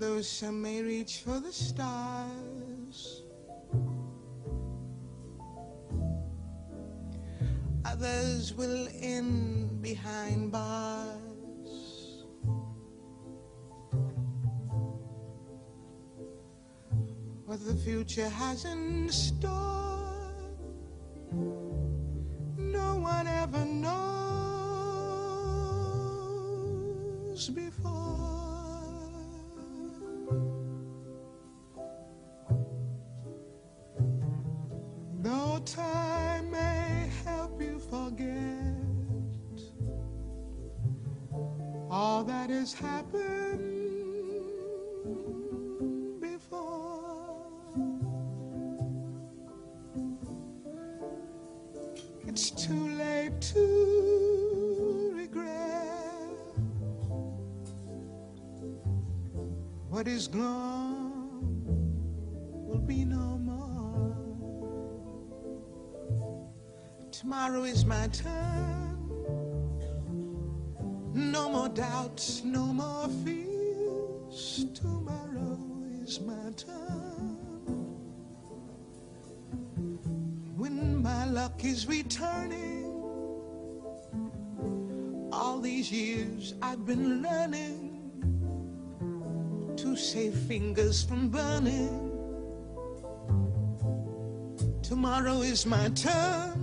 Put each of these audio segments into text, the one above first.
though some may reach for the stars, others will end behind bars. What the future has in store, no one ever knows before. No time may help you forget all that has happened before. It's too late to regret what is gone will be no more. Tomorrow is my turn. No more doubts, no more fears. Tomorrow is my turn. When my luck is returning, all these years I've been learning to save fingers from burning. Tomorrow is my turn.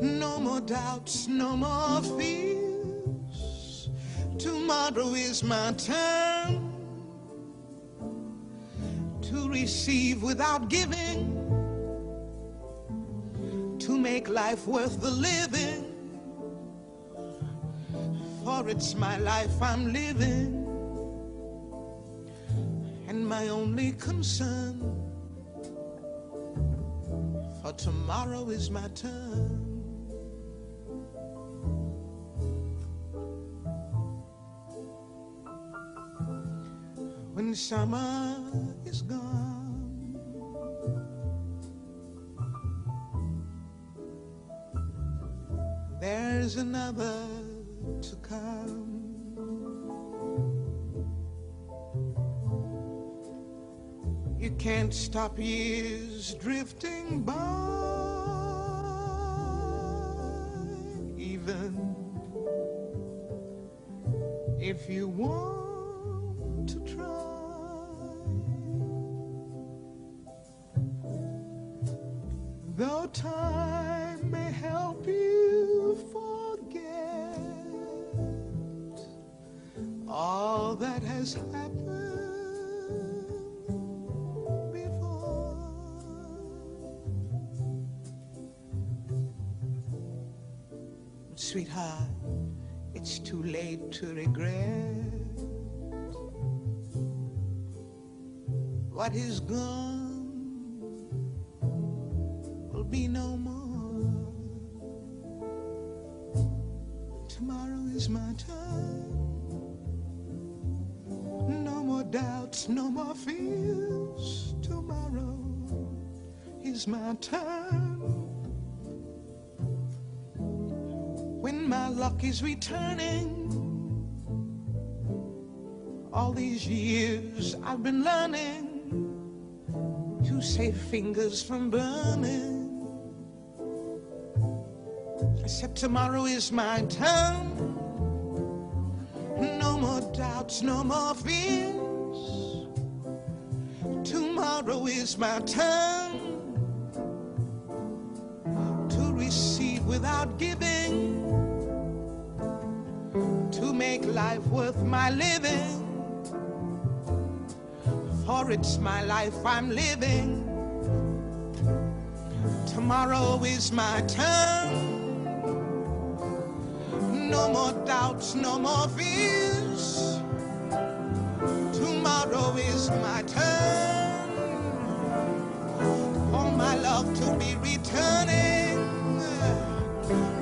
No more doubts, no more fears. Tomorrow is my turn to receive without giving, to make life worth the living. For it's my life I'm living, and my only concern, for tomorrow is my turn. When summer is gone, there's another to come. You can't stop years drifting by, even if you want to try. Though time may help you forget all that has happened before. Sweetheart, it's too late to regret what is gone. Be no more. Tomorrow is my turn. No more doubts, no more fears. Tomorrow is my turn. When my luck is returning, all these years I've been learning to save fingers from burning. Except tomorrow is my turn. No more doubts, no more fears. Tomorrow is my turn to receive without giving, to make life worth my living. For it's my life I'm living. Tomorrow is my turn. No more doubts, no more fears. Tomorrow is my turn. For my love to be returning.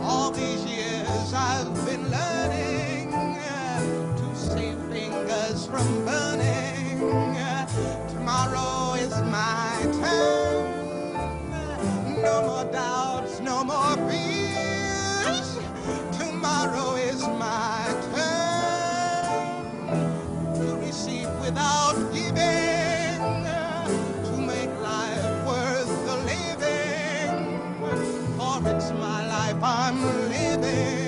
All these years I've been learning to save fingers from burning. Tomorrow is my turn. No more doubts, no more fears. Tomorrow is my turn. for it's my life I'm living.